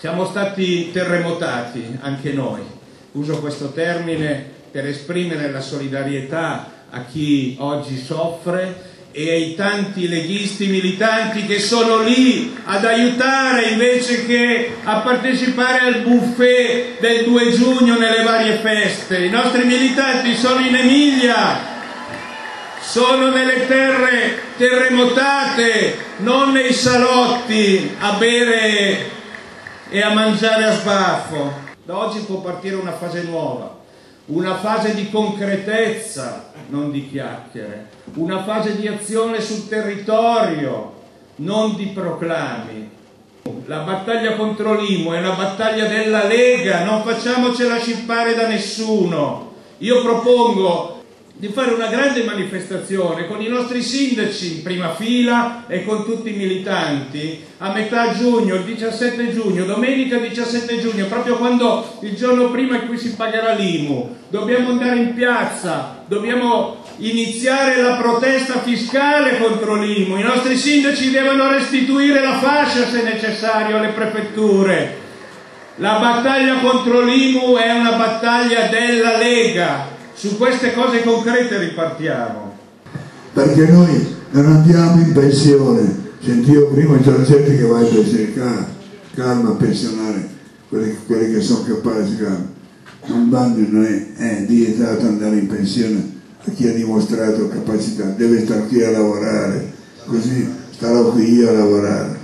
Siamo stati terremotati anche noi, uso questo termine per esprimere la solidarietà a chi oggi soffre e ai tanti leghisti militanti che sono lì ad aiutare invece che a partecipare al buffet del 2 giugno nelle varie feste. I nostri militanti sono in Emilia, sono nelle terre terremotate, non nei salotti a bere e a mangiare a sbaffo. Da oggi può partire una fase nuova, una fase di concretezza, non di chiacchiere, una fase di azione sul territorio, non di proclami. La battaglia contro l'Imu è una battaglia della Lega, non facciamocela scippare da nessuno. Io propongo di fare una grande manifestazione con i nostri sindaci in prima fila e con tutti i militanti a metà giugno, il 17 giugno, domenica 17 giugno, proprio quando il giorno prima in cui si pagherà l'Imu. Dobbiamo andare in piazza, dobbiamo iniziare la protesta fiscale contro l'Imu. I nostri sindaci devono restituire la fascia, se necessario, alle prefetture. La battaglia contro l'Imu è una battaglia della Lega. Su queste cose concrete ripartiamo. Perché noi non andiamo in pensione. Sentivo prima c'era gente che va in pensione, calma a pensionare, quelli che sono capaci, calma. Un bando non è vietato andare in pensione a chi ha dimostrato capacità, deve star qui a lavorare, così starò qui io a lavorare.